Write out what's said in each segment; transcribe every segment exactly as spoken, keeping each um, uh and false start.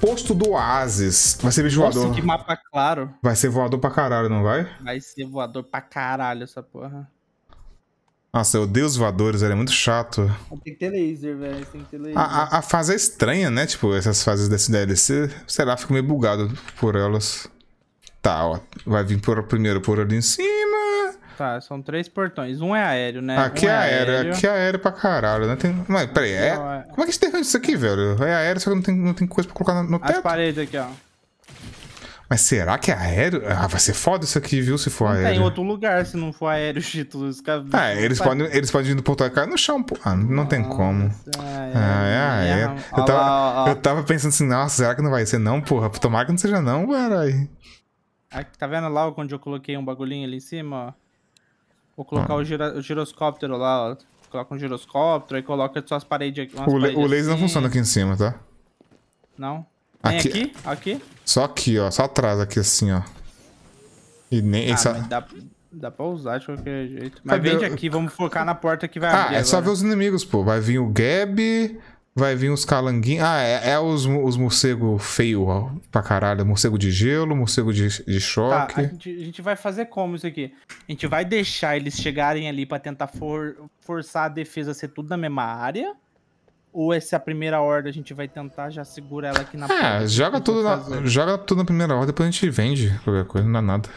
Posto do Oásis. Vai ser bicho voador. Nossa, que mapa claro. Vai ser voador pra caralho, não vai? Vai ser voador pra caralho essa porra. Nossa, eu odeio os voadores, ele é muito chato. Tem que ter laser, velho. Tem que ter laser. A, a, a fase é estranha, né? Tipo, essas fases desse D L C. Sei lá, fico meio bugado por elas. Tá, ó. Vai vir por, primeiro por ali em cima. Tá, são três portões. Um é aéreo, né? Aqui um é aéreo, aéreo. Aqui é aéreo pra caralho, né? Tem... Mas, peraí, é... Não, é... Como é que você derrama isso aqui, velho? É aéreo, só que não tem, não tem coisa pra colocar no, no teto. As paredes aqui, ó. Mas será que é aéreo? Ah, vai ser foda isso aqui, viu, se for não aéreo. Tem outro lugar se não for aéreo, Chito. Os caras... Ah, eles podem, eles podem ir do portão e cair no chão, pô. Ah, não nossa, tem como. É, ah, é aéreo. Eu tava, lá, eu tava pensando assim, nossa, será que não vai ser não, porra? Tomara que não seja não, caralho. Tá vendo lá onde eu coloquei um bagulhinho ali em cima, ó? Vou colocar ah. o, giro, o giroscóptero lá, ó. Coloca um giroscóptero e coloca só as paredes aqui. O, paredes o laser assim. Não funciona aqui em cima, tá? Não? Nem aqui? Aqui? Aqui? Só aqui, ó. Só atrás, aqui assim, ó. E nem... Ah, essa... dá, dá pra usar de qualquer jeito. Mas vem eu... aqui, vamos focar na porta que vai ah, abrir. Ah, é só ver os inimigos, pô. Vai vir o Gab, vai vir os calanguinhos... Ah, é, é os, os morcegos feios, ó. Pra caralho. Morcego de gelo, morcego de, de choque. Tá, a gente, a gente vai fazer como isso aqui? A gente vai deixar eles chegarem ali pra tentar for, forçar a defesa a ser tudo na mesma área? Ou essa primeira horda a gente vai tentar já segurar ela aqui na porta? É, joga tudo na, joga tudo na primeira horda, depois a gente vende qualquer coisa, não dá nada.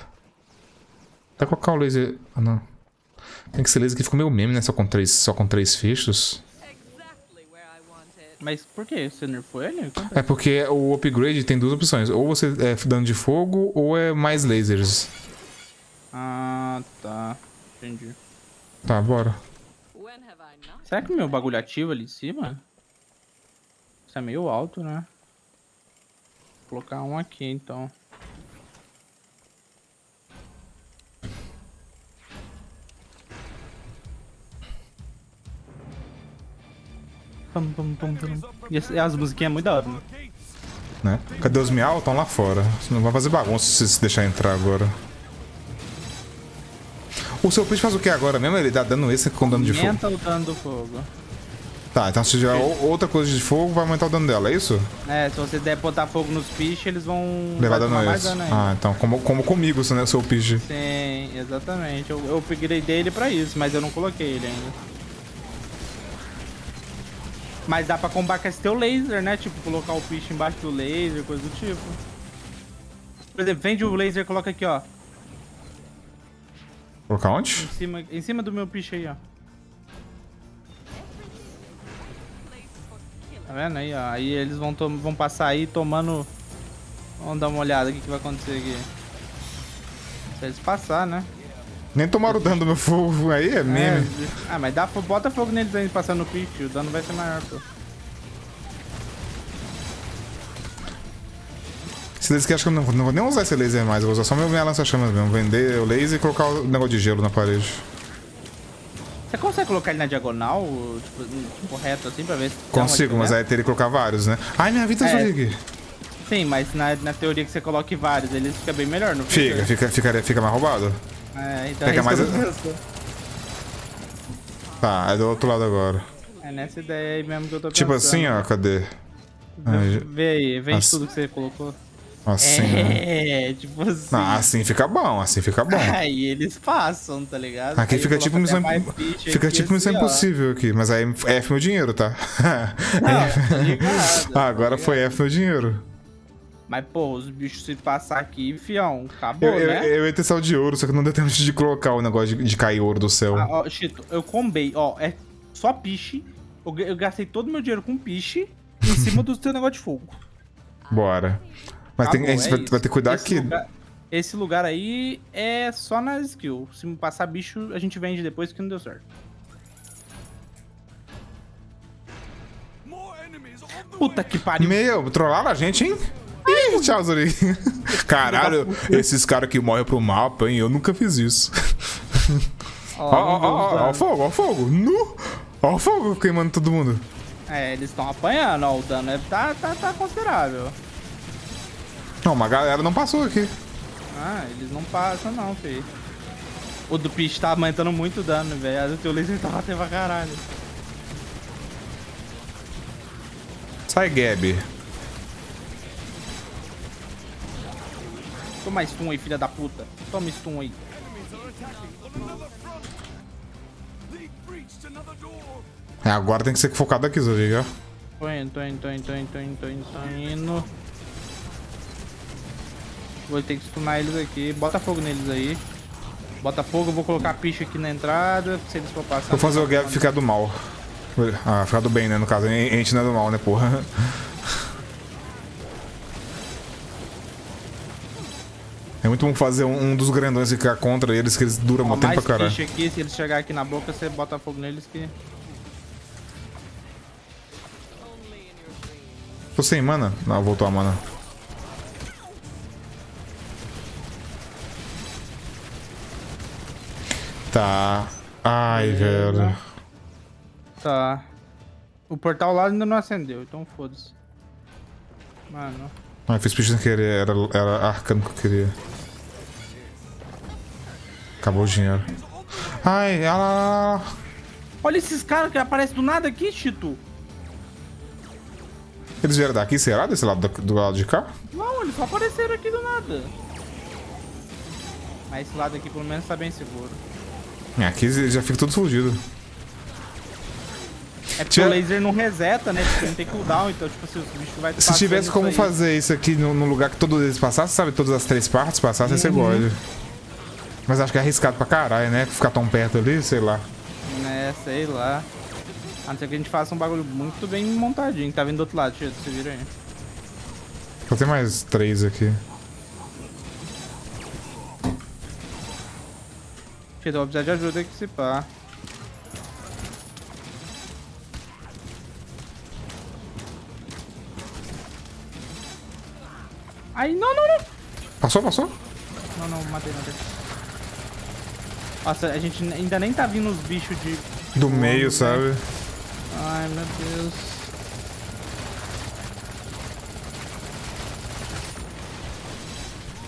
Até colocar o laser... Ah, não. Tem que ser laser que ficou meio meme, né? Só com três, só com três feixes. Mas por que? Você nerfou ele? É porque o upgrade tem duas opções. Ou você é dano de fogo, ou é mais lasers. Ah, tá. Entendi. Tá, bora. Será que o meu bagulho ativa ali em cima? Isso é meio alto, né? Vou colocar um aqui, então. Pum, pum, pum, pum. E as musiquinhas é muito da hora, né? né? Cadê os miau? Estão lá fora. Você não vai fazer bagunça se você deixar entrar agora. O seu peixe faz o que agora mesmo? Ele dá dano extra com dano de fogo? Aumenta o dano do fogo. Tá, então se tiver outra coisa de fogo, vai aumentar o dano dela, é isso? É, se você der botar fogo nos peixes, eles vão... Levar dano extra. Ah, então como, como comigo, né, o seu peixe. Sim, exatamente. Eu, eu upgradei ele pra isso, mas eu não coloquei ele ainda. Mas dá pra combater esse teu laser, né? Tipo, colocar o peixe embaixo do laser, coisa do tipo. Por exemplo, vende o laser e coloca aqui, ó. Colocar onde? Em cima, em cima do meu piche aí, ó. Tá vendo aí, ó? Aí eles vão, vão passar aí tomando... Vamos dar uma olhada o que, que vai acontecer aqui. Se eles passar, né? Nem tomaram o dano do meu fogo aí, é meme. É, ah, mas dá, bota fogo neles aí passando no piche, o dano vai ser maior, pô. Esse laser aqui acho que eu não, não vou nem usar esse laser mais, eu vou usar só minha lança-chamas mesmo. Vender o laser e colocar o negócio de gelo na parede. Você consegue colocar ele na diagonal? Tipo, tipo reto assim pra ver se... Consigo, mas aí teria que colocar vários, né? Ai, minha vida é Zurig. Sim, mas na, na teoria que você coloque vários, ele fica bem melhor, não fica? Fica, fica, fica mais roubado. É, então fica é mais... Tá, é do outro lado agora. É nessa ideia aí mesmo que eu tô pensando. Tipo assim, ó, cadê? Vê, vê aí, vende assim. Tudo que você colocou. Assim, é, né? Tipo assim. Ah, assim fica bom, assim fica bom. Aí eles passam, tá ligado? Aqui aí fica tipo missão imp... Fica tipo missão impossível aqui, mas aí é F meu dinheiro, tá? Não, F... ligado, ah, agora foi F meu dinheiro. Mas, pô, os bichos se passar aqui, fião, acabou, eu, né? Eu, eu ia ter sal de ouro, só que não deu tempo de colocar o negócio de, de cair ouro do céu. Ah, ó, Chito, eu combei, ó, é só piche. Eu, eu gastei todo o meu dinheiro com piche em cima do seu negócio de fogo. Bora. Mas tem, a gente é vai, vai ter que cuidar esse aqui. Lugar, esse lugar aí é só nas skills. Se passar bicho, a gente vende depois que não deu certo. Puta que pariu. Meu, trollaram a gente, hein? Ai, ih, tchau, Zurig. Caralho, esses caras que morrem pro mapa, hein? Eu nunca fiz isso. Ó, ó, ó, ó o fogo, ó o fogo. Nu! Ó o fogo queimando todo mundo. É, eles estão apanhando, ó. O dano é, tá, tá, tá considerável. Não, uma galera não passou aqui. Ah, eles não passam não, filho. O do Pitch tá aumentando muito dano, velho. O teu laser tá batendo pra caralho. Sai, Gab. Toma stun aí, filha da puta. Toma stun aí. É, agora tem que ser focado aqui, Zurig, ó. Tô indo, tô indo, tô indo, tô indo, tô indo, tô indo, tô indo. Vou ter que stunar eles aqui. Bota fogo neles aí. Bota fogo, eu vou colocar picha aqui na entrada. Se eles for passar... Vou fazer o Gab ficar do mal. Ah, ficar do bem, né, no caso. A gente não é do mal, né, porra. É muito bom fazer um, um dos grandões e ficar contra eles, que eles duram um tempo pra caralho. Deixa aqui, se eles chegarem aqui na boca, você bota fogo neles que... Tô sem mana? Não, voltou a mana. Tá. Ai, velho. Tá. O portal lá ainda não acendeu, então foda-se. Mano... Ah, eu fiz pitch sem querer, era, era arcano que eu queria. Acabou o dinheiro. Ai, ela. Olha esses caras que aparecem do nada aqui, Chito. Eles vieram daqui, será? Desse lado do, do lado de cá? Não, eles só apareceram aqui do nada. Mas esse lado aqui pelo menos tá bem seguro. É, aqui já fica tudo fugido. É porque Tinha... o laser não reseta, né? Porque não tem cooldown, então, tipo assim, os bichos vai... Se tivesse como isso fazer isso aqui num lugar que todos eles passassem, sabe? Todas as três partes passassem, uhum. Você gosta. Mas acho que é arriscado pra caralho, né? Ficar tão perto ali, sei lá. É, sei lá. A não ser que a gente faça um bagulho muito bem montadinho. Tá vindo do outro lado, Chito, você vira aí. Só tem mais três aqui. Chito, eu vou precisar de ajuda a equipar. Ai, não, não, não. Passou, passou? Não, não, matei, matei. Nossa, a gente ainda nem tá vindo os bichos de... Do Como meio, é? Sabe? Ai, meu Deus.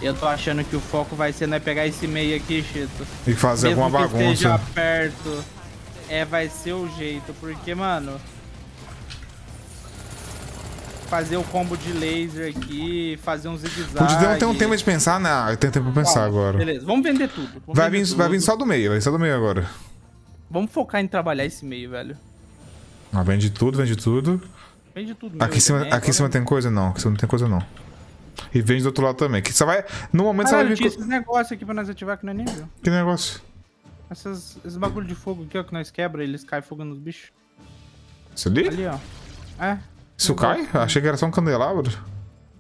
Eu tô achando que o foco vai ser, né, pegar esse meio aqui, Chito. E fazer Mesmo alguma bagunça. Mesmo que esteja perto. É, vai ser o jeito, porque, mano... Fazer o combo de laser aqui, fazer um zigue-zague. Não tem um tempo de pensar, não. Eu tenho tempo pra pensar ah, agora. Beleza, vamos vender tudo. Vamos vai, vender vir, tudo. vai vir só do meio, vai só do meio agora. Vamos focar em trabalhar esse meio, velho. Ah, vende tudo, vende tudo. Vende tudo mesmo. Aqui em cima, também, aqui cima tem coisa? Não, aqui em cima não tem coisa, não. E vende do outro lado também. Que só vai. No momento ah, você vai vir. Esses negócios aqui pra nós ativar que não é nem viu. Que negócio? Essas, esses bagulho de fogo aqui, ó, que nós quebra, eles caem fogo nos bichos. Isso ali? Ali, ó. É. Isso cai? Achei que era só um candelabro.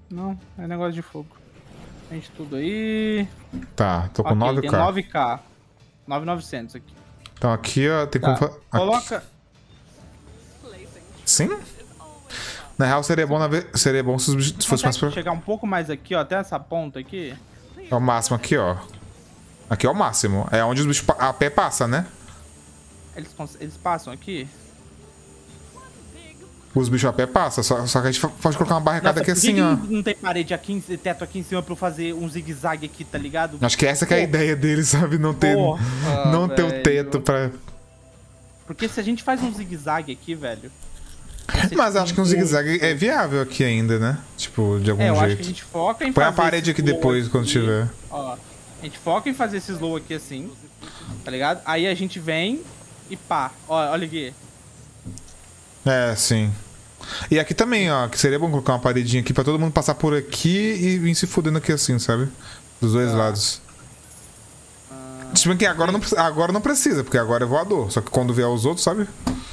Não, é negócio de fogo. Vende tudo aí. Tá, tô com okay, nove K. Tem nove K. nove mil e novecentos aqui. Então aqui, ó, tem tá. como... Aqui. Coloca... Sim? Na real, seria bom, na ve... seria bom se os bichos fossem mais... Pra... chegar um pouco mais aqui, ó, até essa ponta aqui. É o máximo aqui, ó. Aqui é o máximo. É onde os bichos a pé passam, né? Eles, cons... Eles passam aqui? Os bichos a pé passam, só, só que a gente pode colocar uma barricada Nossa, aqui assim, ó. Não tem parede aqui, teto aqui em cima pra eu fazer um zigue-zague aqui, tá ligado? Acho que essa que é a ideia deles, sabe? Não ter, Porra, não ter o teto pra... Porque se a gente faz um zigue-zague aqui, velho... Mas acho que um zigue-zague é viável aqui ainda, né? Tipo, de algum é, eu jeito. Acho que a gente foca em Põe fazer a parede aqui depois, aqui. quando tiver. Ó, a gente foca em fazer esses low aqui assim, tá ligado? Aí a gente vem e pá. Ó, olha aqui. É, sim. E aqui também, ó, que seria bom colocar uma paredinha aqui pra todo mundo passar por aqui e vir se fudendo aqui assim, sabe? Dos dois ah. lados. Ah, Se bem que agora não, agora não precisa, porque agora é voador. Só que quando vier os outros, sabe?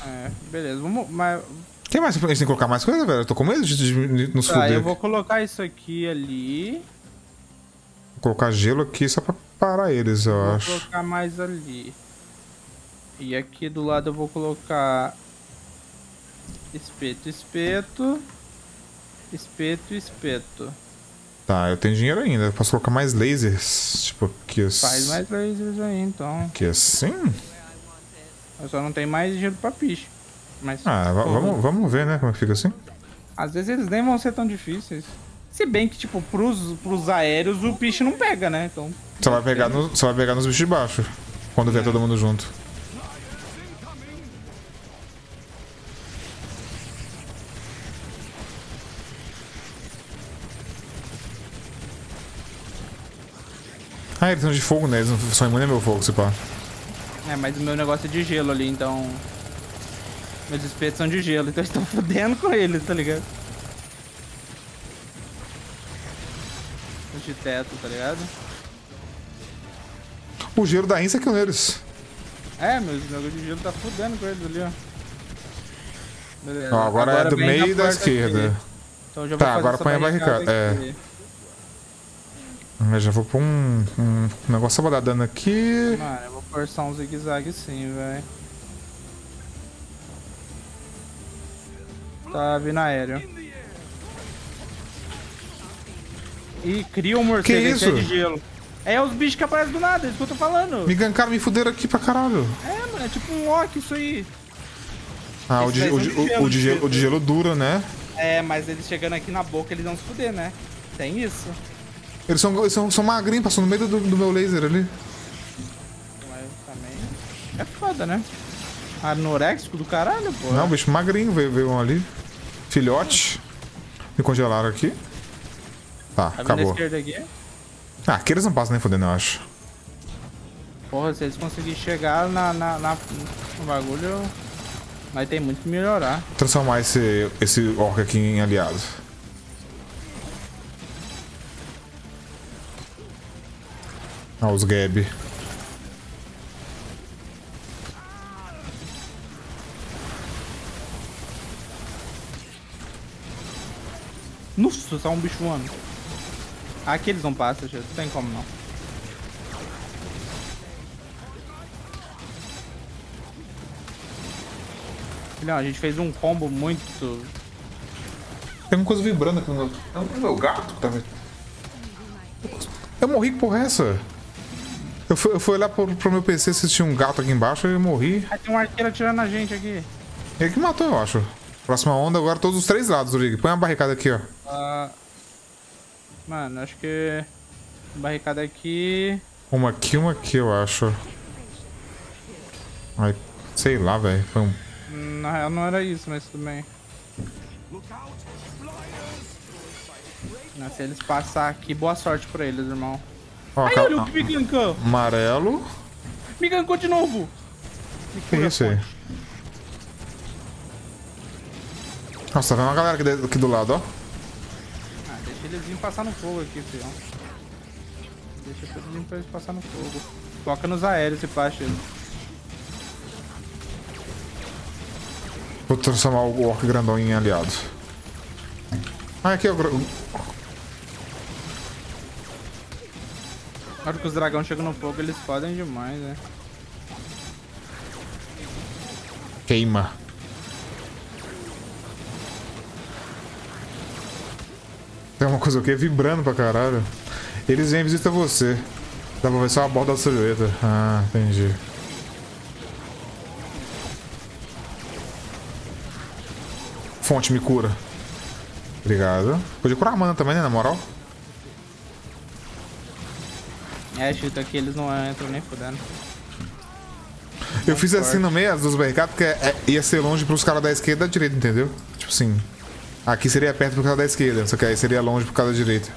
É, beleza. Vamos... Mas... Tem mais? A gente tem que colocar mais coisa, velho? Eu tô com medo de, de, de nos tá, fuder. Eu vou colocar isso aqui ali. Vou colocar gelo aqui só pra parar eles, eu vou acho. Vou colocar mais ali. E aqui do lado eu vou colocar... Espeto, espeto. Espeto, espeto. Tá, eu tenho dinheiro ainda. Eu posso colocar mais lasers. Tipo, aqui assim. Faz mais lasers aí, então. Aqui assim? Eu só não tenho mais dinheiro pra piche. Mas. Ah, vamos, vamos ver, né? Como fica assim? Às vezes eles nem vão ser tão difíceis. Se bem que, tipo, pros, pros aéreos o piche não pega, né? Então. Só vai pegar, no, só vai pegar nos bichos de baixo. Quando vier é. todo mundo junto. Ah, eles são de fogo, né? Eles não são imunes ao meu fogo, se pá. É, mas o meu negócio é de gelo ali, então... Meus espetos são de gelo, então eu estou fudendo com eles, tá ligado? Os de teto, tá ligado? O gelo da Insta é com eles. É, meus negócio de gelo tá fudendo com eles ali, ó. Beleza. Ó, agora, agora é do meio da esquerda. Então já vou tá, agora põe a barricada. É. Eu já vou pôr um, um negócio só pra dar dano aqui. Mano, eu vou forçar um zigue-zague sim, velho. Tá vindo aéreo. Ih, cria um morcego, esse é de gelo. É os bichos que aparecem do nada, é isso que eu tô falando. Me gankaram, me fuderam aqui pra caralho. É, mano, é tipo um orc isso aí. Ah, o de, o, de, o, de gelo, o de gelo dura, né? É, mas eles chegando aqui na boca, eles vão se fuder, né? Tem isso. Eles são, eles são, são magrinhos, passou no meio do, do meu laser ali. Mas também... É foda, né? Anoréxico do caralho, pô. Não, bicho magrinho veio, veio um ali. Filhote. Me congelaram aqui. Tá, tá acabou. Aqui? Ah, aqui eles não passam nem fudendo, eu acho. Porra, se eles conseguirem chegar na, na, na, no bagulho... Mas tem muito que melhorar. Transformar esse, esse orc aqui em aliado. Ah, os Gab. Nossa, tá um bicho voando. Aqui eles não passam, gente. Não tem como não. Não, a gente fez um combo muito... Tem uma coisa vibrando aqui no meu... É o meu gato que tá vendo. Eu morri, que porra é essa? Eu fui, eu fui olhar pro, pro meu P C se tinha um gato aqui embaixo e eu morri. Ah, tem um arqueiro atirando na gente aqui. Ele que matou, eu acho. Próxima onda agora, todos os três lados, Zurig. Põe uma barricada aqui, ó. Uh... Mano, acho que... Barricada aqui... Uma aqui, uma aqui, eu acho. Ai, sei lá, velho. Foi um... Na real não era isso, mas tudo bem. Se eles passar aqui, boa sorte pra eles, irmão. Oh, ai, olha o que me gankou. Amarelo. Me gankou de novo. Me que isso aí? Nossa, tá vendo uma galera aqui, de, aqui do lado, ó. Ah, deixa eles virem passar no fogo aqui, filho. Deixa eles virem pra eles passar no fogo. Foca nos aéreos e passa ele. Vou transformar o orc grandão em aliado. Ah, aqui é o... Na hora que os dragões chegam no fogo, eles fodem demais, né? Queima. Tem uma coisa o quê? Vibrando pra caralho. Eles vêm visitar você. Dá pra ver só a borda da silhueta. Ah, entendi. Fonte, me cura. Obrigado. Podia curar a mana também, né, na moral? É, Chito, aqui eles não entram nem fudendo. Eu fiz assim no meio dos barricados, porque é, é, ia ser longe pros caras da esquerda e da direita, entendeu? Tipo assim, aqui seria perto pro cara da esquerda, só que aí seria longe pro cara da direita.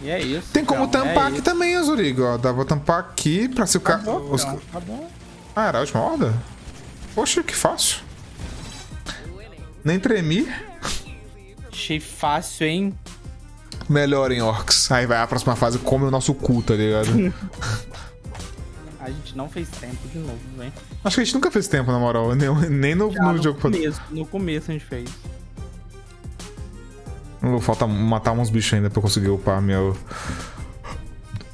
E é isso. Tem como então, tampar é aqui isso. também, Zurig, ó. Dá pra tampar aqui pra se o cara... Os... Tá bom. Ah, era a última horda? Poxa, que fácil. Nem tremi. Achei fácil, hein? Melhor em orcs. Aí vai a próxima fase, come o nosso cu, tá ligado? A gente não fez tempo de novo, hein? Acho que a gente nunca fez tempo, na moral. Nem, nem no, Já, no, no jogo... Começo, no começo a gente fez. Falta matar uns bichos ainda pra eu conseguir upar meu...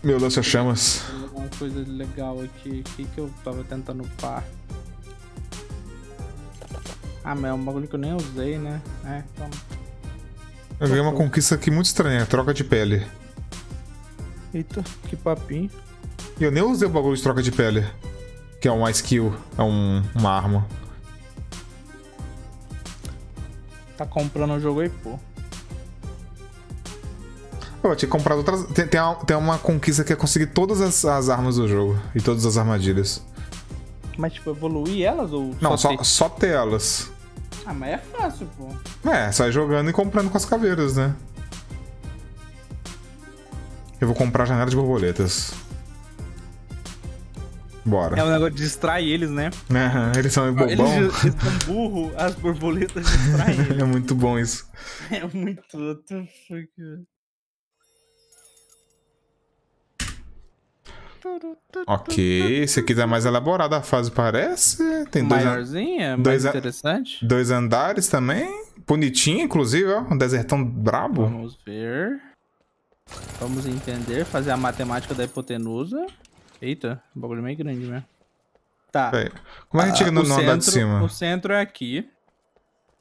Meu lança-chamas. Uma coisa legal aqui. O que que eu tava tentando upar? Ah, mas é um bagulho que eu nem usei, né? É, então... Eu ganhei uma conquista aqui muito estranha, troca de pele. Eita, que papinho. E eu nem usei o bagulho de troca de pele. Que é uma skill, é um, uma arma. Tá comprando o jogo aí, pô. Eu tinha comprado outras... Tem, tem, uma, tem uma conquista que é conseguir todas as, as armas do jogo. E todas as armadilhas. Mas, tipo, evoluir elas ou... Não, só, só, só ter elas. Ah, mas é fácil, pô. É, sai jogando e comprando com as caveiras, né? Eu vou comprar janela de borboletas. Bora. É um negócio de distrair eles, né? É, eles são bobão. Eles, eles são burros, as borboletas distraem eles. É muito bom isso. É muito... Ok, esse aqui tá mais elaborado a fase, parece. Tem dois maiorzinha, dois mais interessante. Dois andares também. Bonitinho, inclusive, ó. Um desertão brabo. Vamos ver. Vamos entender, fazer a matemática da hipotenusa. Eita, o bagulho é meio grande mesmo. Tá. Pera. Como é que a gente chega no andar de cima? O centro é aqui.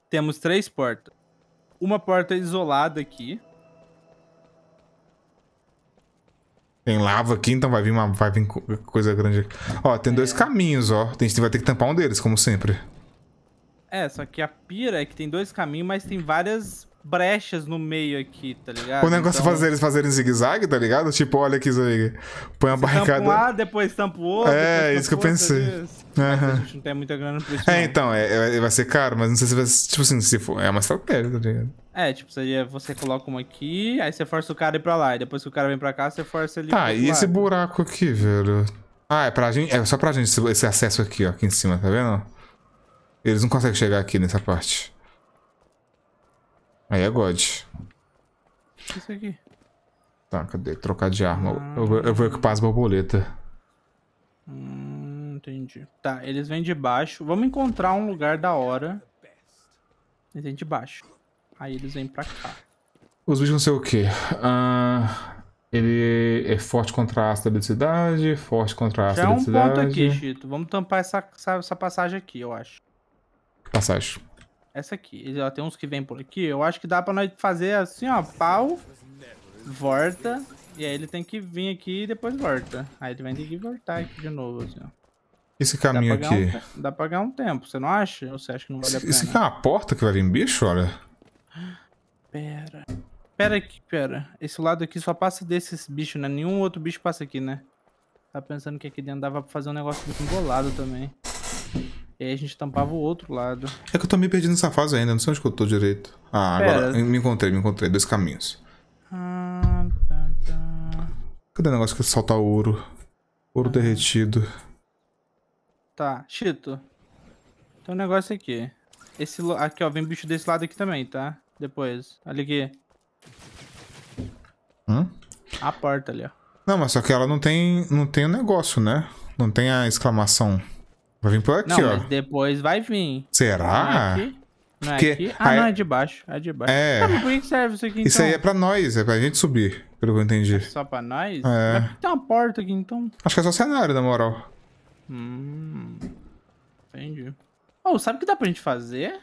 Temos três portas. Uma porta isolada aqui. Tem lava aqui, então vai vir uma vai vir coisa grande aqui. Ó, tem é. dois caminhos, ó. A gente vai ter que tampar um deles, como sempre. É, só que a pira é que tem dois caminhos, mas tem várias brechas no meio aqui, tá ligado? O negócio é então... fazer eles fazerem zigue-zague, tá ligado? Tipo, olha aqui, zigue. Põe uma barricada. Tampa um lado, depois tampa o outro. É, isso que eu pensei. Uhum. Mas a gente não tem muita grana pra isso. É, não. então, é, é, vai ser caro, mas não sei se vai ser. Tipo assim, se for. É uma estratégia, tá ligado? É, tipo, seria você coloca uma aqui, aí você força o cara a ir pra lá. E depois que o cara vem pra cá, você força ele. Tá, e esse buraco aqui, velho? Ah, é pra gente. É só pra gente esse acesso aqui, ó, aqui em cima, tá vendo? Eles não conseguem chegar aqui nessa parte. Aí é God. O que é isso aqui? Tá, cadê? Trocar de arma. Ah. Eu, eu vou equipar as borboletas. Hum, entendi. Tá, eles vêm de baixo. Vamos encontrar um lugar da hora. Eles vêm de baixo. Aí eles vêm pra cá. Os bichos não sei o que. Ah, ele é forte contra a estabilidade. Forte contra a estabilidade. Já é um ponto aqui, Chito. Vamos tampar essa, essa passagem aqui, eu acho. Passagem. Essa aqui. Ela tem uns que vem por aqui. Eu acho que dá pra nós fazer assim, ó. Pau. Volta. E aí ele tem que vir aqui e depois volta. Aí ele vai ter que voltar aqui de novo, assim, ó. Esse caminho dá aqui. Um, dá pra ganhar um tempo. Você não acha? Ou você acha que não vale a pena? Isso aqui é uma porta que vai vir bicho, olha. Pera. Pera aqui, pera. Esse lado aqui só passa desses bichos, né? Nenhum outro bicho passa aqui, né? Tá pensando que aqui dentro dava pra fazer um negócio muito embolado também. E aí a gente tampava o outro lado. É que eu tô me perdendo nessa fase ainda, não sei onde que eu tô direito. Ah, Pera. agora me encontrei, me encontrei. Dois caminhos. Ah, tá, tá. Cadê o negócio que solta ouro? Ouro ah. derretido. Tá, Chito. Tem um negócio aqui. Esse aqui, ó, vem bicho desse lado aqui também, tá? Depois. Olha aqui. Hum? A porta ali, ó. Não, mas só que ela não tem o não tem um negócio, né? Não tem a exclamação. Vai vir por aqui, não, ó. Mas depois vai vir. Será? Não é aqui? Não é Porque... aqui? Ah, aí... não, é de baixo. É de baixo. É. Ah, mas por que serve isso aqui, então? Isso aí é pra nós, é pra gente subir, pelo que eu entendi. É só pra nós? É. Mas tem uma porta aqui, então. Acho que é só cenário, na moral. Hum. Entendi. Oh, sabe o que dá pra gente fazer?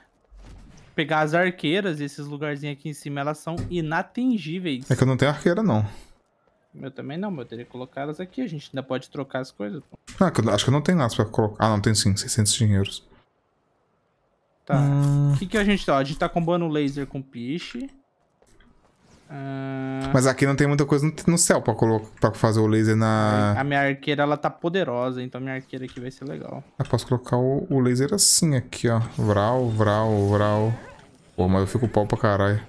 Pegar as arqueiras e esses lugarzinhos aqui em cima, elas são inatingíveis. É que eu não tenho arqueira, não. Eu também não, mas eu teria que colocar elas aqui. A gente ainda pode trocar as coisas. Ah, acho que não tem nada pra colocar. Ah, não, tem sim. seiscentos dinheiros. Tá. O hum... que, que a gente tá? A gente tá combando o laser com piche. Ah... Mas aqui não tem muita coisa no céu pra, colocar, pra fazer o laser na... A minha arqueira, ela tá poderosa. Então a minha arqueira aqui vai ser legal. Eu posso colocar o, o laser assim aqui, ó. Vral, vral, vral. Pô, mas eu fico pau pra caralho.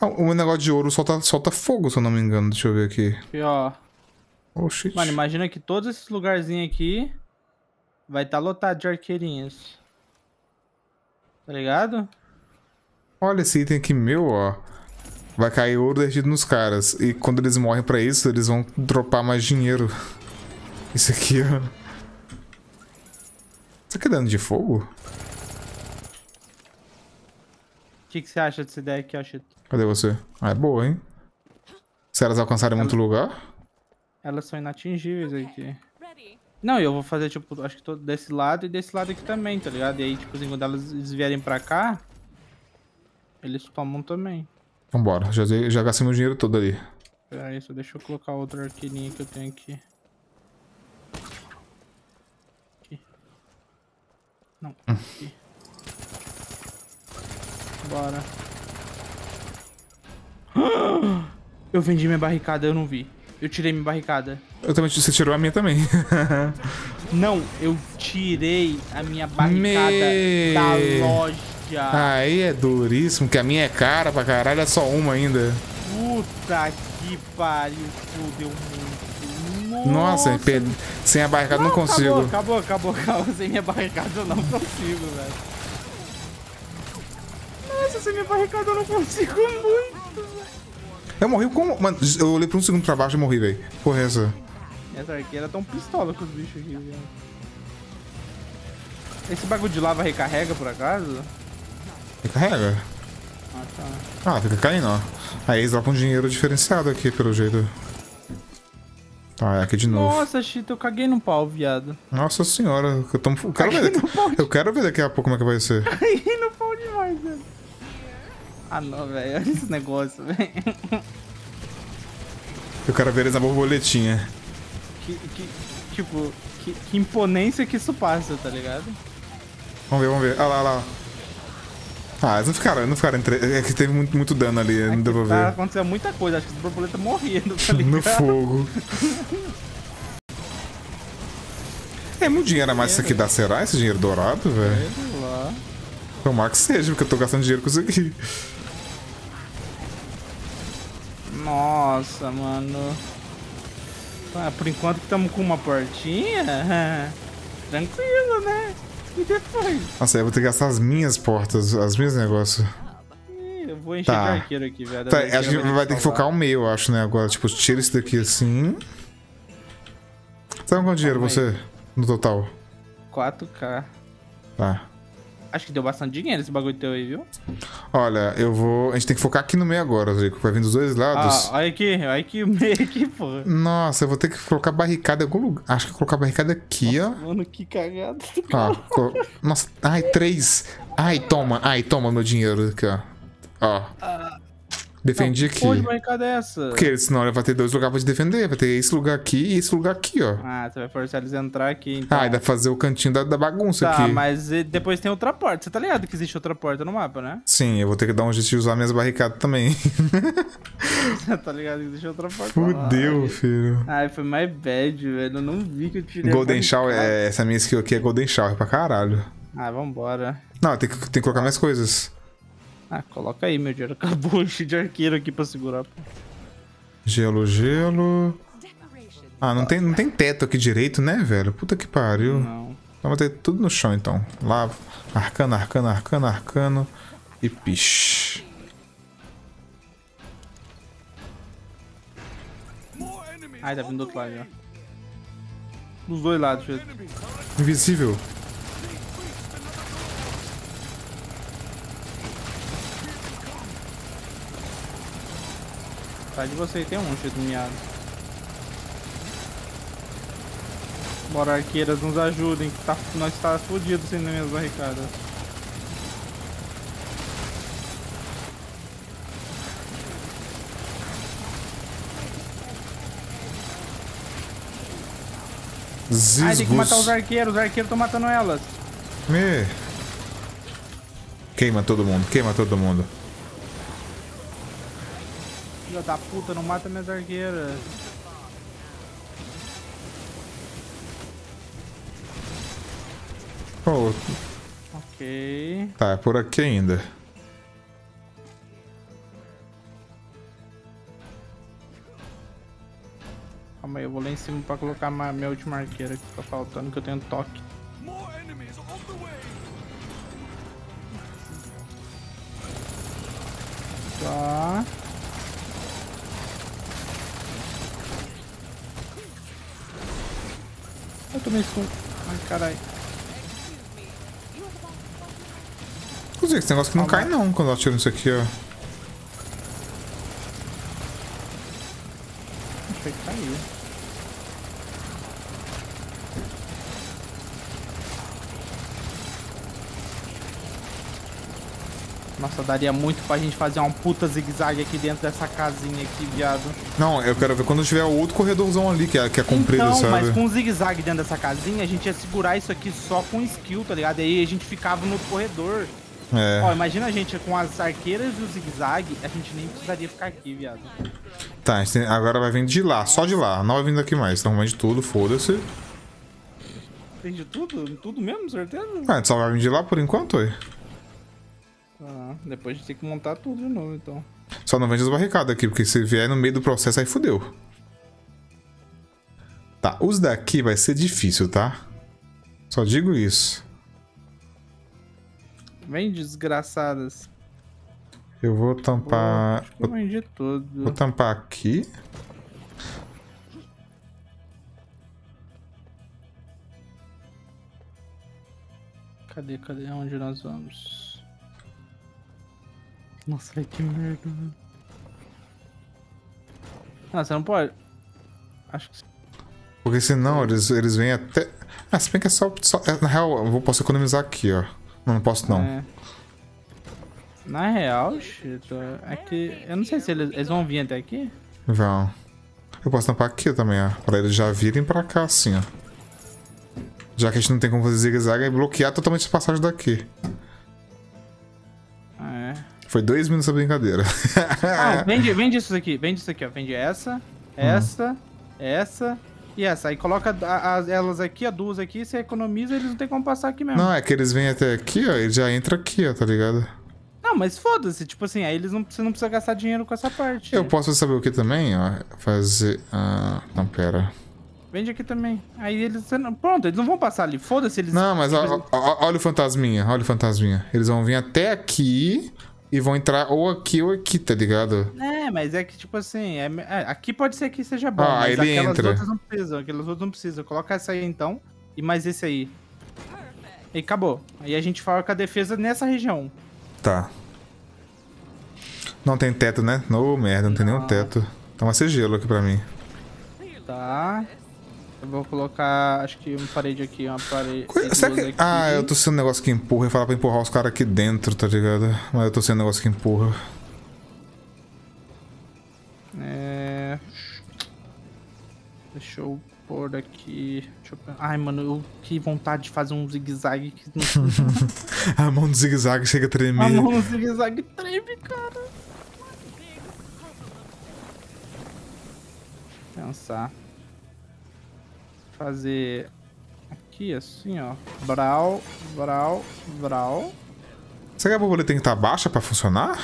O negócio de ouro solta, solta fogo, se eu não me engano. Deixa eu ver aqui. E, ó. Oh, shit. Mano, imagina que todos esses lugarzinhos aqui vai estar tá lotado de arqueirinhas. Tá ligado? Olha esse item aqui meu, ó. Vai cair ouro derretido nos caras. E quando eles morrem pra isso, eles vão dropar mais dinheiro. Isso aqui, ó. Isso aqui é dano de fogo? O que, que você acha dessa ideia aqui, ó, Chito? Cadê você? Ah, é boa, hein? Se elas alcançarem muito lugar... Elas são inatingíveis aqui. Não, eu vou fazer, tipo, acho que todo desse lado e desse lado aqui também, tá ligado? E aí, tipo, quando elas vierem pra cá... Eles tomam também. Vambora, já, já gastei meu dinheiro todo ali. Pera aí, só deixa eu colocar outra arqueirinha que eu tenho aqui. Aqui. Não, aqui. Bora. Eu vendi minha barricada, eu não vi. Eu tirei minha barricada. Eu também, você tirou a minha também. Não, eu tirei a minha barricada Me... da loja. Aí é duríssimo, que a minha é cara pra caralho, é só uma ainda. Puta que que pariu, fudeu muito. Nossa, Nossa pe... sem a barricada não, não consigo. Acabou, acabou, acabou. Sem minha barricada eu não consigo, velho. Nossa, sem minha barricada eu não consigo muito, velho. Eu morri como? Mano, eu olhei pra um segundo pra baixo e morri, velho. Porra, essa. Essa arqueira tá um pistola com os bichos aqui, velho. Esse bagulho de lava recarrega, por acaso? Recarrega? Ah, tá. Ah, fica caindo, ó. Aí eles dropam um dinheiro diferenciado aqui, pelo jeito. Ah, é aqui de novo. Nossa, Chito, eu caguei no pau, viado. Nossa senhora, eu, tô... eu, quero, ver daqui... no eu quero ver daqui a pouco como é que vai ser. Caguei no pau demais, velho. Ah, não, velho. Olha esse negócio, velho. Eu quero ver eles na borboletinha. Que, que, tipo, que, que imponência que isso passa, tá ligado? Vamos ver, vamos ver. Olha lá, olha lá. Ah, eles não ficaram, não ficaram entre... É que teve muito, muito dano ali, é não deu pra ver. Tá, aconteceu muita coisa, acho que esse borboleta morria, tá ligado? No fogo. É muito dinheiro a mais isso aqui dá, será? Esse dinheiro dourado, velho? Sei lá. Tomara que seja, porque eu tô gastando dinheiro com isso aqui. Nossa, mano. Ah, por enquanto que estamos com uma portinha. Tranquilo, né? E depois? Nossa, eu vou ter que gastar as minhas portas, as minhas negócios. Eu vou encher tá. de arqueiro aqui, velho. Tá, a gente vai salvar. ter que focar o meio, eu acho, né? Agora, tipo, tira esse daqui assim. Sabe quanto dinheiro aí. você, no total? quatro K. Tá. Acho que deu bastante dinheiro esse bagulho teu aí, viu? Olha, eu vou... A gente tem que focar aqui no meio agora, Zurig. Vai vir dos dois lados. Ah, olha aqui. Olha aqui o meio aqui, porra. Nossa, eu vou ter que colocar barricada em algum lugar. Acho que eu vou colocar barricada aqui, Nossa, ó. Mano, que cagada. Ah, co... Nossa. Ai, três. Ai, toma. Ai, toma meu dinheiro aqui, ó. Ó. Ah, Defendi não, aqui. Pô, de barricada é essa? Porque senão vai ter dois lugares pra te defender. Vai ter esse lugar aqui e esse lugar aqui, ó. Ah, você vai forçar eles a entrar aqui, então. Ah, e dá pra fazer o cantinho da, da bagunça tá, aqui. Ah, mas depois tem outra porta. Você tá ligado que existe outra porta no mapa, né? Sim, eu vou ter que dar um jeito de usar minhas barricadas também. Você tá ligado que existe outra porta. Fudeu, lá, filho. Ai, foi my bad, velho. Eu não vi que eu tirei. Golden Shaw, é, essa minha skill aqui é Golden Shaw, é pra caralho. Ah, vambora. Não, tem que, tem que colocar mais coisas. Ah, coloca aí, meu dinheiro. Acabou cheio de arqueiro aqui pra segurar. Pô. Gelo, gelo. Ah, não tem, não tem teto aqui direito, né, velho? Puta que pariu. Não. Então vai ter tudo no chão, então. Lá, arcano, arcano, arcano, arcano. E pish. Ai, tá vindo do outro lado, já. Dos dois lados, gente. Invisível. De você tem um cheio de miado. Bora, arqueiras, nos ajudem. Que tá, nós tá fudido sem as minhas barricadas. Ai, tem que matar os arqueiros. Os arqueiros estão matando elas. Me... Queima todo mundo, queima todo mundo. Filha da puta, não mata minhas arqueiras. Oh. Ok. Tá, é por aqui ainda. Calma aí, eu vou lá em cima pra colocar minha, minha última arqueira que tá faltando, que eu tenho toque. Tá. Eu tomei som. Ai, caralho. Inclusive, esse negócio que não cai não quando eu atiro nisso aqui, ó. Achei que caiu. Nossa, daria muito pra gente fazer uma puta zigue-zague aqui dentro dessa casinha aqui, viado. Não, eu quero ver quando tiver outro corredorzão ali, que é, que é comprido, então, sabe? Mas com um zigue-zague dentro dessa casinha, a gente ia segurar isso aqui só com skill, tá ligado? Aí a gente ficava no corredor. É. Ó, imagina a gente com as arqueiras e o zigue-zague, a gente nem precisaria ficar aqui, viado. Tá, agora vai vindo de lá, só de lá. Não vai vindo daqui mais, então vai de tudo, foda-se. Tem de tudo? Tudo mesmo, certeza? Ah, só vai vir de lá por enquanto, aí. Ah, depois a gente tem que montar tudo de novo, então. Só não vende as barricadas aqui, porque se vier no meio do processo, aí fodeu. Tá, os daqui vai ser difícil, tá? Só digo isso. Vem, desgraçadas. Eu vou tampar... Pô, acho que eu vendi tudo. Vou tampar aqui. Cadê, cadê? Onde nós vamos? Nossa, que merda. Ah, você não pode? Acho que sim. Porque senão eles, eles vêm até... Ah, se bem que é só... só... Na real, eu posso economizar aqui, ó. Não, não posso não. É. Na real, Chito, é que... Eu não sei se eles, eles vão vir até aqui. Vão. Eu posso tampar aqui também, ó. Pra eles já virem pra cá, assim, ó. Já que a gente não tem como fazer zigue-zague, é bloquear totalmente as passagens daqui. Ah, é. Foi dois minutos a brincadeira. Ah, vende, vende isso aqui. Vende isso aqui, ó. Vende essa, essa, hum. essa e essa. Aí coloca a, a, elas aqui, a duas aqui, você economiza, eles não tem como passar aqui mesmo. Não, é que eles vêm até aqui, ó. Eles já entram aqui, ó, tá ligado? Não, mas foda-se. Tipo assim, aí eles não, você não precisa gastar dinheiro com essa parte. Eu posso saber o que também, ó. Fazer... Ah, não, pera. Vende aqui também. Aí eles... Pronto, eles não vão passar ali. Foda-se eles... Não, mas ó, ó, olha o fantasminha. Olha o fantasminha. Eles vão vir até aqui e vão entrar ou aqui ou aqui, tá ligado? É, mas é que tipo assim... É, é, aqui pode ser que seja bom, ah, mas ele aquelas entra. Outras não precisam. Aquelas outras não precisam. Coloca essa aí então. E mais esse aí. E acabou. Aí a gente fala com a defesa nessa região. Tá. Não tem teto, né? Ô, merda, não, não tem nenhum teto. Então vai ser gelo aqui pra mim. Tá... Eu vou colocar, acho que uma parede aqui, uma parede... Será que... aqui. Ah, eu tô sendo um negócio que empurra. Eu falo pra empurrar os caras aqui dentro, tá ligado? Mas eu tô sendo um negócio que empurra. É... Deixa eu pôr aqui... Deixa eu... Ai, mano, eu... que vontade de fazer um zigue-zague. Que... A mão do zigue-zague chega a tremer. A mão do zigue-zague treme, cara. Pensar... Fazer aqui assim, ó. Brau, brau, brau. Será que a borboleta tem que estar baixa pra funcionar?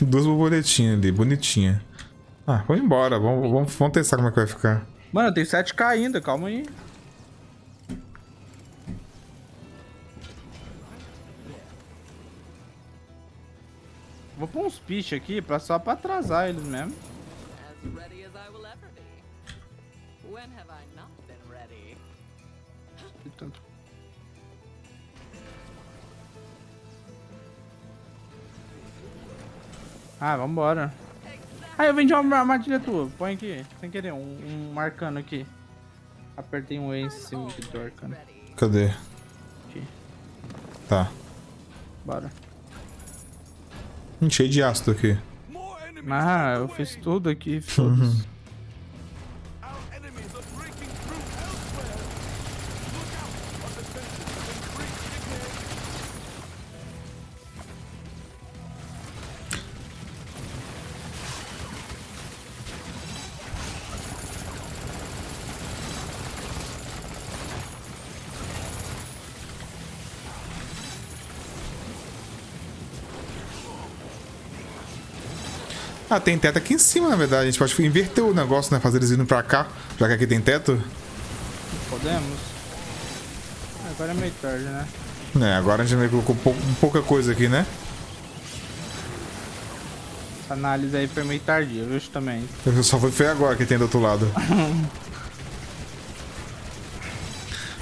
Duas borboletinhas ali, bonitinha. Ah, vamos embora. Vamos, vamos, vamos testar como é que vai ficar. Mano, eu tenho sete K ainda, calma aí. Vou pôr uns pitch aqui pra, só pra atrasar eles mesmo. Ah, vambora. Ah, eu vendi uma armadilha tua. Põe aqui, sem querer, um, um marcando aqui. Apertei um E em cima aqui do arcano. Cadê? Aqui. Tá. Bora. Cheio de ácido aqui. Ah, eu fiz tudo aqui, foda-se. Ah, tem teto aqui em cima, na verdade. A gente pode inverter o negócio, né? Fazer eles indo pra cá, já que aqui tem teto. Podemos. Agora é meio tarde, né? É, agora a gente meio que colocou pou pouca coisa aqui, né? Essa análise aí foi meio tardia, viu? Também. Eu só fui feio agora que tem do outro lado.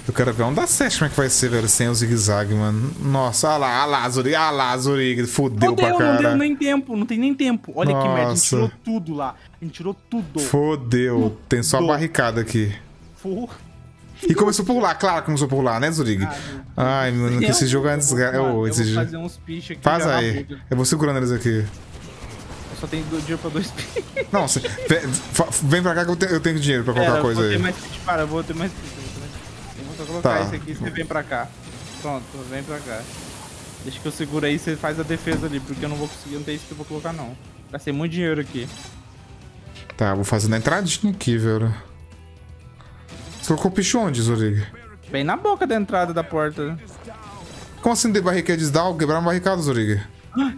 Eu quero ver um da sete, como é que vai ser, velho, sem o zigue-zague, mano. Nossa, olha lá, olha lá, Zurig, olha lá, Zurig, fudeu pra cara. Não deu nem tempo, não tem nem tempo. Olha que merda, a gente tirou tudo lá, a gente tirou tudo. Fodeu, tem só a barricada aqui. For... E começou por lá, claro que começou por lá, né, Zurig? Ah, ai, mano, que esse jogo é desgraça. Eu vou fazer uns pichos aqui. Faz aí, eu vou segurando eles aqui. Só tem dinheiro pra dois pichos. Não, vem pra cá que eu tenho, eu tenho dinheiro pra qualquer coisa aí. Eu vou ter mais pitch, para, eu vou ter mais pitch. Vou colocar tá. Esse aqui e você vem pra cá. Pronto, vem pra cá. Deixa que eu seguro aí e você faz a defesa ali, porque eu não vou conseguir, não tem isso que eu vou colocar não. Gastei muito dinheiro aqui. Tá, vou fazer na entradinha aqui, velho. Você colocou o picho onde, Zurig? Bem na boca da entrada da porta. Como assim de barricades down? Quebraram barricada, Zurig.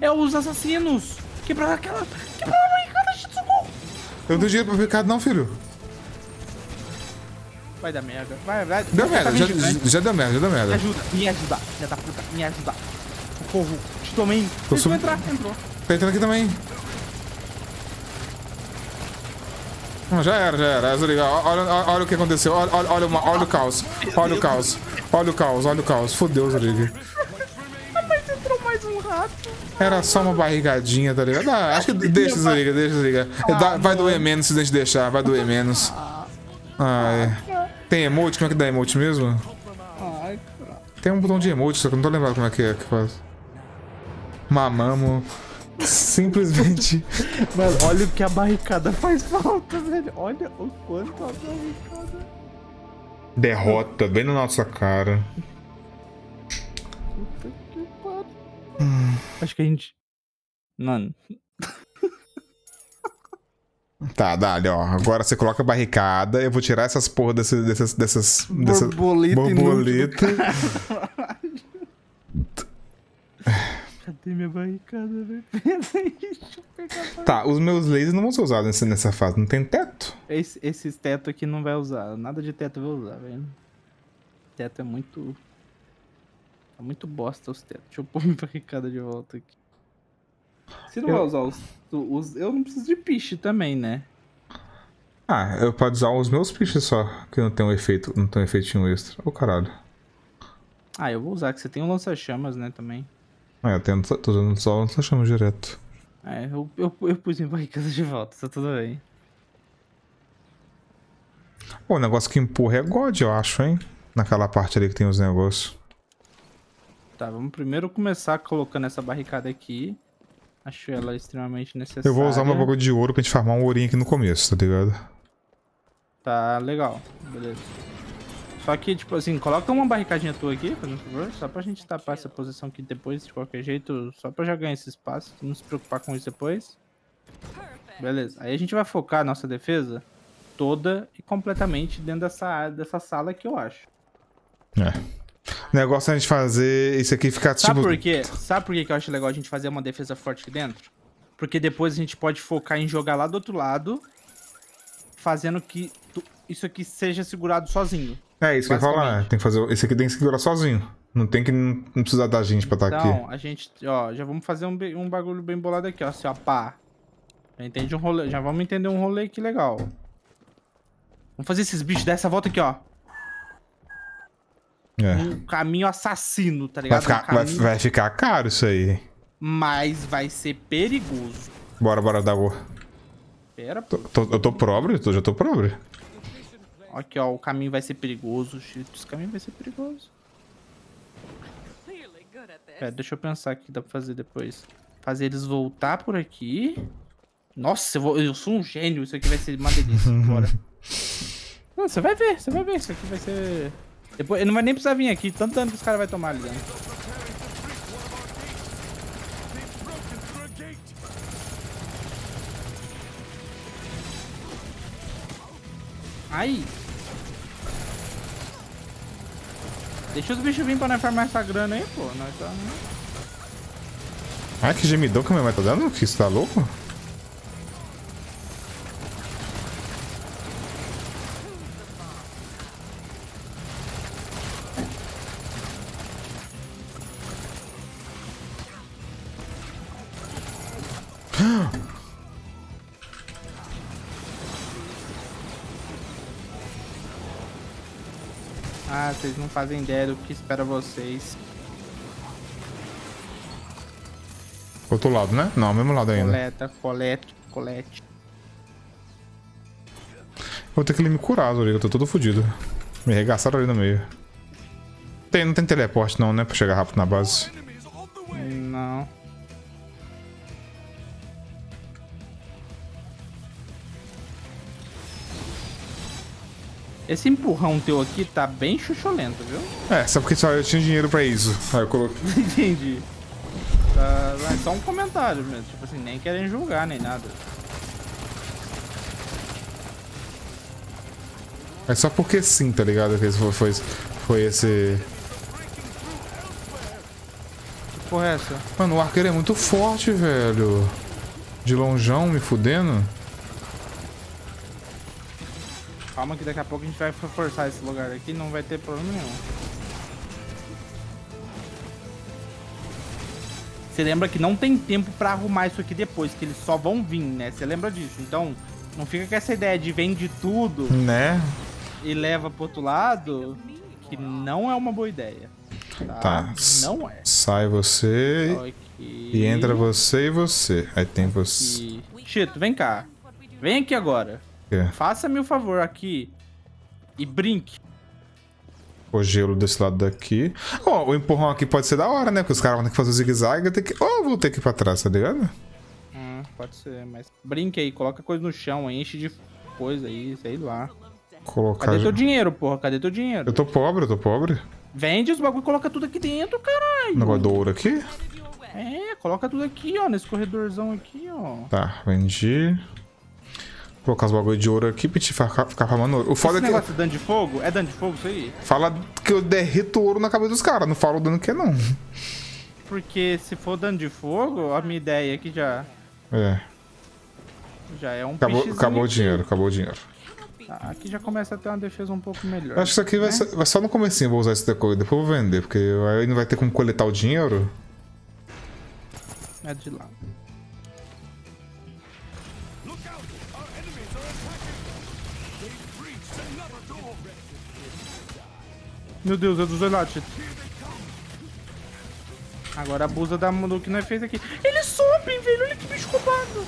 É os assassinos. Quebraram aquela... Quebraram a barricada, Chito. Eu não tenho dinheiro pra barricada não, filho. Vai dar merda. Vai, vai. Deu merda, já, já, já deu merda, já deu merda. Me ajuda, me ajuda. Já tá puta, me ajuda. Socorro. Te tomei. Tô sub... entrar, entrou. Tá entrando aqui também. Já era, já era. Olha, olha, olha o que aconteceu. Olha, olha, olha, uma, olha o caos. Olha o caos. Olha o caos, olha o caos. Fudeu, Zurig. Mas entrou mais um rato. Era só uma barrigadinha, tá ligado? Ah, acho que deixa, Zurig, deixa, Zurig. Ah, vai doer menos se a gente deixar, vai doer menos. Ai. Tem emote? Como é que dá emote mesmo? Tem um botão de emote, só que eu não tô lembrado como é que é que faz. Mamamo. Simplesmente. Mano, olha o que a barricada faz falta, velho. Olha o quanto a barricada. Derrota bem na nossa cara. Puta que pariu. Hum. Acho que a gente. Mano. Tá, dali, ó. Agora você coloca a barricada. Eu vou tirar essas porra dessas. dessas. dessas. dessas borboleta. borboleta. Cadê minha barricada, velho? Tá, os meus lasers não vão ser usados nessa fase. Não tem teto? Esse, esses teto aqui não vai usar. Nada de teto eu vou usar, velho. Teto é muito... É muito bosta os tetos. Deixa eu pôr minha barricada de volta aqui. Você não eu... vai usar os, os... Eu não preciso de piche também, né? Ah, eu posso usar os meus piches só. Que não tem um efeito, não tem um efeitinho extra. Ô, oh, caralho. Ah, eu vou usar, que você tem um lança-chamas, né, também. É, eu tenho, tô usando só o lança-chamas direto. É, eu, eu, eu pus minha barricada de volta, tá tudo bem. Pô, o negócio que empurra é God, eu acho, hein? Naquela parte ali que tem os negócios. Tá, vamos primeiro começar colocando essa barricada aqui. Acho ela extremamente necessária. Eu vou usar uma bagulho de ouro pra gente farmar um ourinho aqui no começo, tá ligado? Tá, legal. Beleza. Só que, tipo assim, coloca uma barricadinha tua aqui, por favor, só pra gente tapar essa posição aqui depois, de qualquer jeito, só pra já ganhar esse espaço, não se preocupar com isso depois. Beleza, aí a gente vai focar a nossa defesa toda e completamente dentro dessa, dessa sala aqui, eu acho. É. O negócio é a gente fazer isso aqui ficar tipo... Sabe por quê? Sabe por quê que eu acho legal a gente fazer uma defesa forte aqui dentro? Porque depois a gente pode focar em jogar lá do outro lado, fazendo que tu... isso aqui seja segurado sozinho. É isso que eu ia falar, tem que fazer. Esse aqui tem que segurar sozinho. Não tem que não, não precisar da gente pra estar então, aqui. Então, a gente, ó, já vamos fazer um, um bagulho bem bolado aqui, ó. Assim, ó, pá. Já entende um rolê. Já vamos entender um rolê aqui legal. Vamos fazer esses bichos dessa volta aqui, ó. É. Um caminho assassino, tá ligado? Vai ficar, um caminho... vai, vai ficar caro isso aí. Mas vai ser perigoso. Bora, bora, dá boa. Pera, pô. Tô, tô, eu tô pobre, eu já tô pobre. Aqui, ó, o caminho vai ser perigoso, Chito. Esse caminho vai ser perigoso. Pera, deixa eu pensar o que dá pra fazer depois. Fazer eles voltar por aqui. Nossa, eu, vou... eu sou um gênio. Isso aqui vai ser uma delícia. Bora. Não, você vai ver, você vai ver. Isso aqui vai ser... Depois... Ele não vai nem precisar vir aqui. Tanto dano que os caras vão tomar ali dentro. Aí. Deixa os bichos virem pra nós farmar essa grana aí, pô. Nós tá... Ai, que gemidão que a minha mãe tá dando? Que isso, tá louco? Ah, vocês não fazem ideia do que espera vocês. Outro lado, né? Não, mesmo lado ainda. Coleta, coleta, colete. Vou ter que ele me curar, Zurig. Eu tô todo fodido. Me arregaçaram ali no meio. Tem, não tem teleporte não, né? Pra chegar rápido na base. Não. Esse empurrão teu aqui tá bem chucholento, viu? É, só porque só eu tinha dinheiro pra isso. Aí eu coloquei. Entendi. Tá, é só um comentário mesmo. Tipo assim, nem querem julgar, nem nada. É só porque sim, tá ligado? Foi, foi, foi esse... Que porra é essa? Mano, o arqueiro é muito forte, velho. De longeão, me fudendo. Calma que daqui a pouco a gente vai forçar esse lugar aqui, não vai ter problema nenhum. Você lembra que não tem tempo pra arrumar isso aqui depois, que eles só vão vir, né? Você lembra disso? Então, não fica com essa ideia de vende tudo, né? E leva pro outro lado, que não é uma boa ideia. Tá, tá. Não é. Sai você aqui. E entra você e você. Aí tem você. Chito, vem cá. Vem aqui agora. É. Faça-me o favor aqui e brinque. O gelo desse lado daqui. Ó, oh, o empurrão aqui pode ser da hora, né? Porque os caras vão ter que fazer o zigue-zague. Ou que... oh, vou ter que ir pra trás, tá ligado? Hum, pode ser, mas brinque aí. Coloca coisa no chão, enche de coisa aí, sei lá. Colocar... Cadê teu dinheiro, porra? Cadê teu dinheiro? Eu tô pobre, eu tô pobre. Vende os bagulho e coloca tudo aqui dentro, caralho. Negócio do ouro aqui? É, coloca tudo aqui, ó. Nesse corredorzão aqui, ó. Tá, vendi. Vou colocar os bagulho de ouro aqui, ficar pra Manu. O foda é que... Esse negócio é dano de fogo? É dano de fogo isso aí? Fala que eu derrito ouro na cabeça dos caras. Não fala o dano que é, não. Porque se for dano de fogo, a minha ideia aqui já... É. Já é um acabou, acabou o dinheiro, acabou o dinheiro. Tá, aqui já começa a ter uma defesa um pouco melhor. Eu acho que isso aqui né? vai, só, vai só no comecinho. Vou usar esse decoy, depois vou vender. Porque aí não vai ter como coletar o dinheiro. É de lá. Meu Deus, é dos dois lados, Chito. Agora abusa da Manu que nós fez aqui. Eles sobem, velho. Olha que bicho roubado.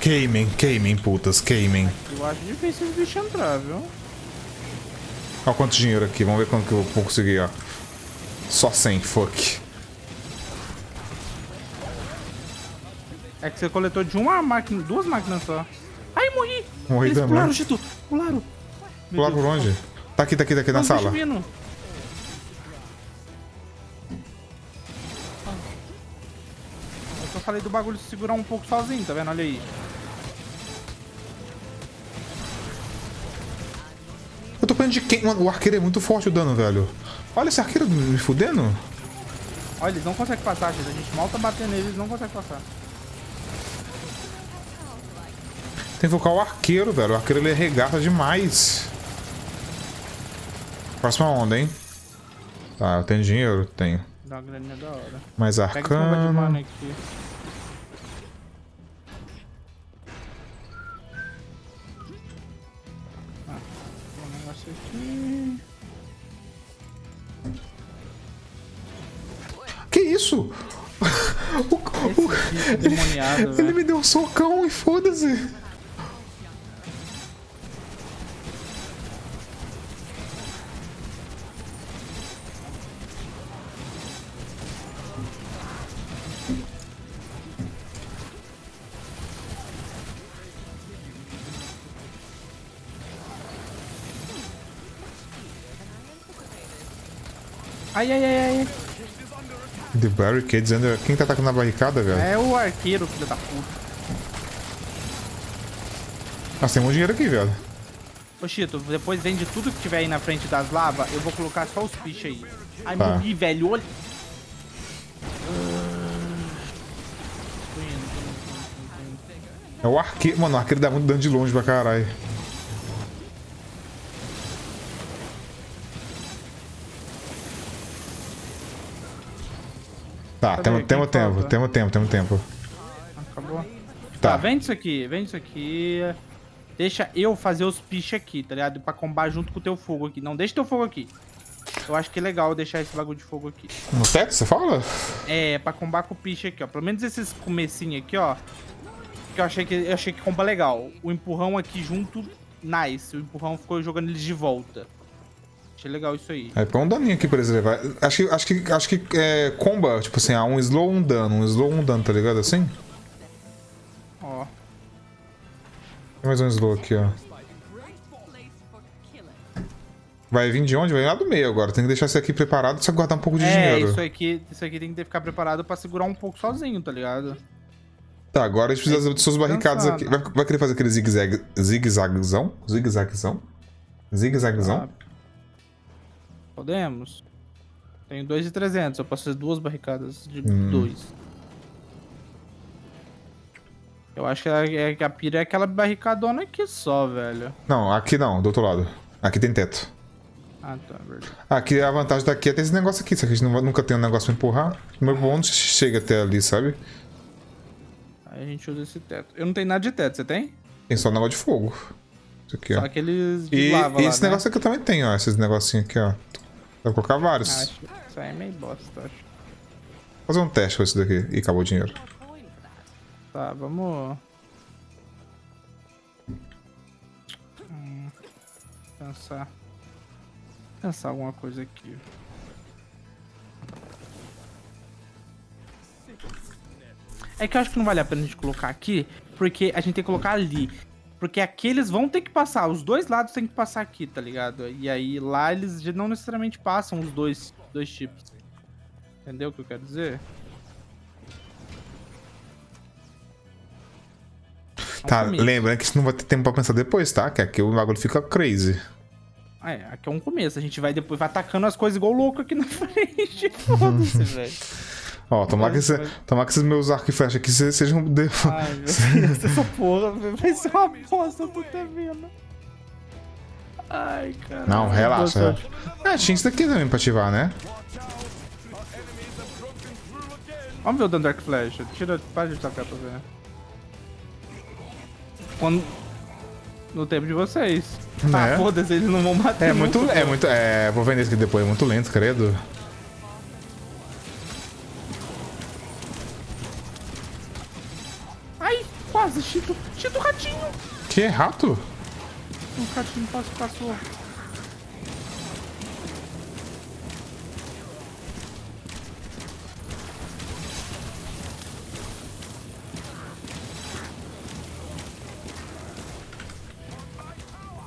Queimem, queimem, putas, queimem. Eu acho difícil esse bicho entrar, viu? Olha quanto dinheiro aqui. Vamos ver quanto que eu vou conseguir, ó. Só cem, fuck. É que você coletou de uma máquina, duas máquinas só. Ai, morri. Morri Eles também. Pularam, Chito. Pularam. Pularam por onde? Tá aqui, tá aqui, tá aqui na sala. Eu só falei do bagulho se segurar um pouco sozinho, tá vendo? Olha aí. Eu tô pensando de quem? O arqueiro é muito forte o dano, velho. Olha esse arqueiro me fudendo. Olha, eles não conseguem passar, gente. A gente mal tá batendo neles, eles não conseguem passar. Tem que focar o arqueiro, velho. O arqueiro ele arregaça demais. Próxima onda, hein? Tá, eu tenho dinheiro? Tenho. Dá uma graninha da hora. Mais arcano. Ah, tem um negócio aqui. Que isso? O, o, ele, ele me deu um socão e foda-se. Ai, ai, ai, ai. The barricades under... Quem tá atacando na barricada, velho? É o arqueiro, filho da puta. Nossa, tem um monte de dinheiro aqui, velho. Ô, Chito, depois vende tudo que tiver aí na frente das lavas. Eu vou colocar só os bichos aí. Ai, tá. Morri, velho. Olha... É o arqueiro... Mano, o arqueiro dá muito dano de longe pra caralho. Tá, temos tempo, temos tempo, temos tempo, tempo. Acabou. Tá. Tá, vende isso aqui, vende isso aqui. Deixa eu fazer os piches aqui, tá ligado? Pra combar junto com o teu fogo aqui. Não, deixa o teu fogo aqui. Eu acho que é legal deixar esse bagulho de fogo aqui. No teto, você fala? É, pra combar com o piche aqui, ó. Pelo menos esses comecinhos aqui, ó. Que eu achei que, eu achei que comba legal. O empurrão aqui junto, nice. O empurrão ficou jogando eles de volta. Achei legal isso aí. Aí põe um daninho aqui pra eles levar. Acho que, acho que, acho que é comba, tipo assim, ah, um slow, um dano, um slow, um dano, tá ligado? Assim? Ó. Tem mais um slow aqui, ó. Vai vir de onde? Vai vir lá do meio agora. Tem que deixar isso aqui preparado, só guardar um pouco de é, dinheiro. É, isso aqui, isso aqui tem que ficar preparado pra segurar um pouco sozinho, tá ligado? Tá, agora a gente precisa das suas barricadas aqui. Vai, vai querer fazer aquele zigue-zague, zigue-zaguezão? Zigue-zaguezão? Zigue-zaguezão? Ah. Podemos? Tenho dois e trezentos, eu posso fazer duas barricadas de hum. dois. Eu acho que a, a pira é aquela barricadona aqui só, velho. Não, aqui não, do outro lado. Aqui tem teto. Ah, tá, verdade. Aqui a vantagem daqui é ter esse negócio aqui, só que a gente não, nunca tem um negócio pra empurrar. O meu bônus chega até ali, sabe? Aí a gente usa esse teto. Eu não tenho nada de teto, você tem? Tem só um negócio de fogo. Isso aqui, só ó. Aqueles de e, lava e lá, esse né? negócio aqui eu também tenho, ó. Esses negocinhos aqui, ó. Dá pra colocar vários. Ah, acho que isso aí é meio bosta, acho. Fazer um teste com esse daqui. Ih, acabou o dinheiro. Tá, vamos... Hum, pensar... Pensar alguma coisa aqui. É que eu acho que não vale a pena a gente colocar aqui, porque a gente tem que colocar ali. Porque aqui eles vão ter que passar, os dois lados tem que passar aqui, tá ligado? E aí lá eles não necessariamente passam os dois, dois tipos. Entendeu o que eu quero dizer? Tá, lembrando que a gente não vai ter tempo pra pensar depois, tá? Que aqui o bagulho fica crazy. Ah, é, aqui é um começo. A gente vai depois vai atacando as coisas igual louco aqui na frente. Foda-se, velho. Ó, tomara que, vai... tomar que esses meus arcos e flechas aqui sejam... Ai, meu Deus, essa porra vai ser uma bosta, tu tá vendo? Ai, cara. Não, relaxa. É, tinha isso daqui também pra ativar, né? Vamos ver o dano do arco e flecha. Tira, para de tacar pra ver. Quando... No tempo de vocês. É. Ah, foda-se, eles não vão bater. É muito... muito é muito... É... Vou vender isso aqui depois. É muito lento, credo. Ai, quase. Chito... Chito ratinho. Que rato? Um ratinho passou, passou.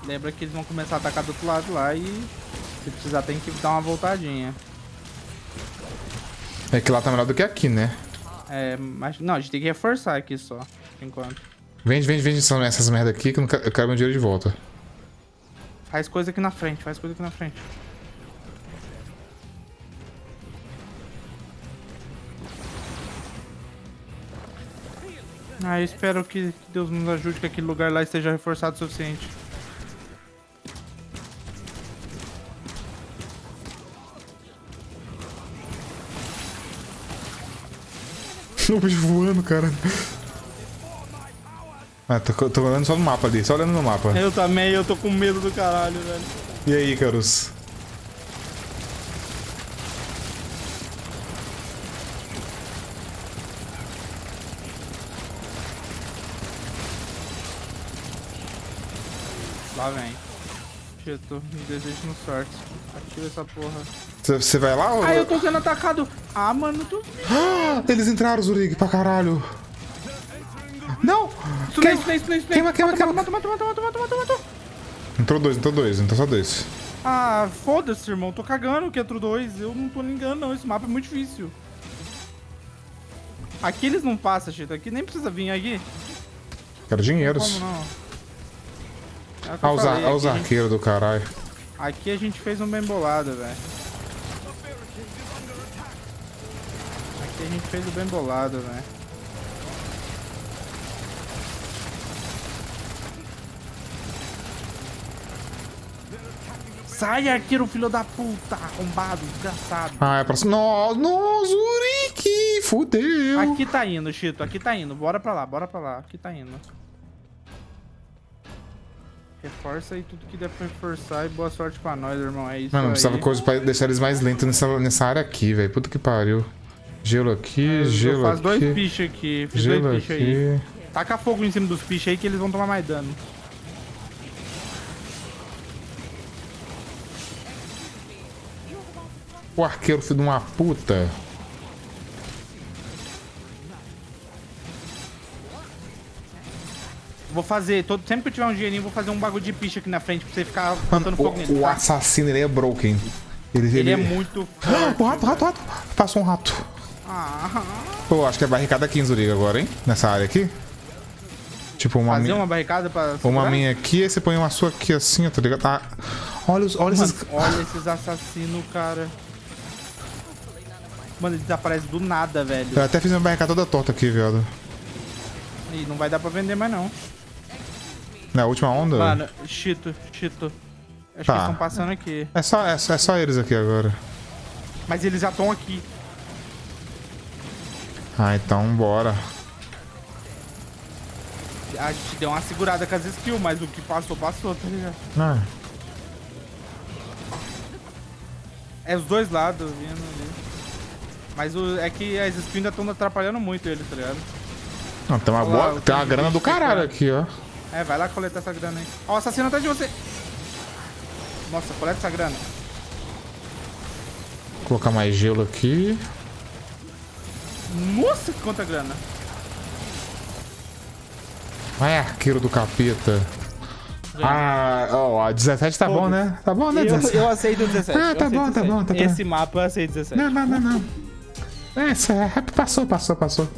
Lembra que eles vão começar a atacar do outro lado lá e se precisar tem que dar uma voltadinha. É que lá tá melhor do que aqui, né? É, mas não, a gente tem que reforçar aqui só, por enquanto. Vende, vende, vende essas merda aqui que eu, não quero, eu quero meu dinheiro de volta. Faz coisa aqui na frente, faz coisa aqui na frente. Ah, eu espero que, que Deus nos ajude que aquele lugar lá esteja reforçado o suficiente. O bicho voando, cara. Ah, tô, tô olhando só no mapa ali, só olhando no mapa. Eu também, eu tô com medo do caralho, velho. E aí, Carus? Lá vem. Chito, me desejo no sorte. Ativa essa porra. Você vai lá ou... Ah, eu tô sendo atacado. Ah, mano, tu... Ah, eles entraram, Zurig, pra caralho. Não! Queima, queima, queima, queima. Matou, matou, matou, matou, matou, matou. Entrou dois, entrou dois, entrou só dois. Ah, foda-se, irmão. Tô cagando que entrou dois. Eu não tô me enganando, não. Esse mapa é muito difícil. Aqui eles não passam, Chito. Aqui nem precisa vir aqui. Quero dinheiros. Não, não. É ah, os, ar, os arqueiros gente... do caralho. Aqui a gente fez um bem bolado, velho. Aqui a gente fez um bem bolado, velho. Sai, arqueiro, filho da puta! Arrombado, desgraçado. Ah, é pra cima. Nossa, no, Zurik! Fudeu! Aqui tá indo, Chito. Aqui tá indo. Bora pra lá, bora pra lá. Aqui tá indo. Reforça aí tudo que der pra reforçar e boa sorte pra nós, irmão. É isso. Mano, precisava coisa pra deixar eles mais lentos nessa, nessa área aqui, velho. Puta que pariu. Gelo aqui, ah, gelo aqui. Faz dois pichos aqui. Fiz gelo dois pichos aí. Taca fogo em cima dos pichos aí que eles vão tomar mais dano. O arqueiro, filho de uma puta. Vou fazer, todo, sempre que eu tiver um dinheirinho, vou fazer um bagulho de picha aqui na frente pra você ficar botando fogo nele. O assassino, ele é broken. Ele, ele, ele é muito forte. O rato, rato, rato. Passou um rato. Ah. Pô, acho que é barricada aqui em Zurig agora, hein? Nessa área aqui. Tipo uma fazer minha... uma barricada pra... Uma minha aqui, aí você põe uma sua aqui assim, tá ligado? Ah. Olha os... Olha, mano, esses... olha esses assassinos, cara. Mano, ele desaparece do nada, velho. Eu até fiz uma barrica toda torta aqui, viado. Ih, não vai dar pra vender mais, não. Na última onda? Mano, Chito, Chito. Acho tá. que eles estão passando aqui. É só, é, é só eles aqui agora. Mas eles já estão aqui. Ah, então bora. A gente deu uma segurada com as skills, mas o que passou, passou, tá ligado? Ah. É os dois lados vindo ali. Mas o, é que as skills ainda estão atrapalhando muito ele, tá ligado? Não, tem uma, boa, lá, tem uma grana do caralho cara. aqui, ó. É, vai lá coletar essa grana aí. Ó, o assassino atrás de você. Nossa, coleta essa grana. Vou colocar mais gelo aqui. Nossa, quanta grana. Vai, arqueiro do capeta. Ganhei. Ah, ó, oh, dezessete tá Pô, bom, né? Tá bom, né? dezessete. Eu, eu aceito dezessete. Ah, tá bom, dezessete. Tá bom, tá bom. Esse mapa eu aceito dezessete. Não, não, não, não. É, passou, passou, passou.